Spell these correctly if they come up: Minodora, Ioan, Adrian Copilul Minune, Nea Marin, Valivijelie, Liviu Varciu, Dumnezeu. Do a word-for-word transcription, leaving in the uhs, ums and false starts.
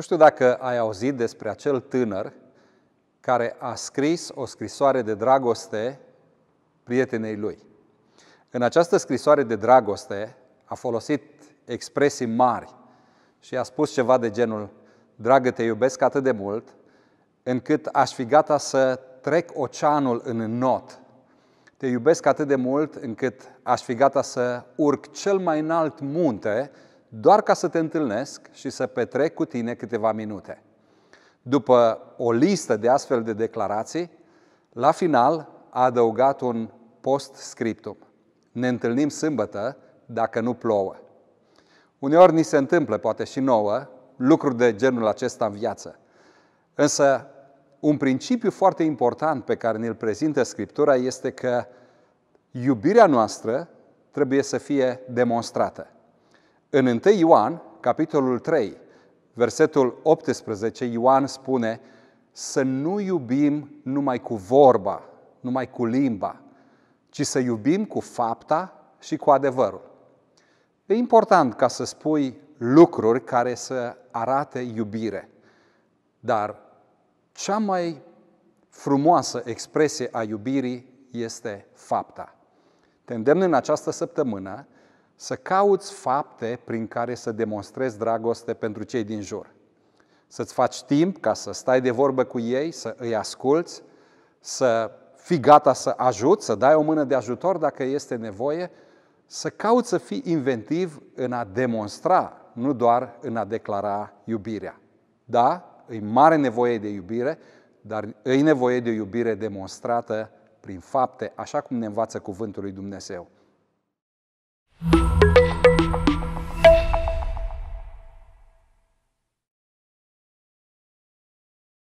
Nu știu dacă ai auzit despre acel tânăr care a scris o scrisoare de dragoste prietenei lui. În această scrisoare de dragoste a folosit expresii mari și a spus ceva de genul: dragă, te iubesc atât de mult încât aș fi gata să trec oceanul în not. Te iubesc atât de mult încât aș fi gata să urc cel mai înalt munte doar ca să te întâlnesc și să petrec cu tine câteva minute. După o listă de astfel de declarații, la final a adăugat un post-scriptum. Ne întâlnim sâmbătă dacă nu plouă. Uneori ni se întâmplă, poate și nouă, lucruri de genul acesta în viață. Însă, un principiu foarte important pe care ne-l prezintă Scriptura este că iubirea noastră trebuie să fie demonstrată. În întâi Ioan, capitolul trei, versetul optsprezece, Ioan spune: să nu iubim numai cu vorba, numai cu limba, ci să iubim cu fapta și cu adevărul. E important ca să spui lucruri care să arate iubire, dar cea mai frumoasă expresie a iubirii este fapta. Te îndemn în această săptămână să cauți fapte prin care să demonstrezi dragoste pentru cei din jur. Să-ți faci timp ca să stai de vorbă cu ei, să îi asculți, să fii gata să ajuți, să dai o mână de ajutor dacă este nevoie, să cauți să fii inventiv în a demonstra, nu doar în a declara iubirea. Da, e mare nevoie de iubire, dar e nevoie de iubire demonstrată prin fapte, așa cum ne învață Cuvântul lui Dumnezeu.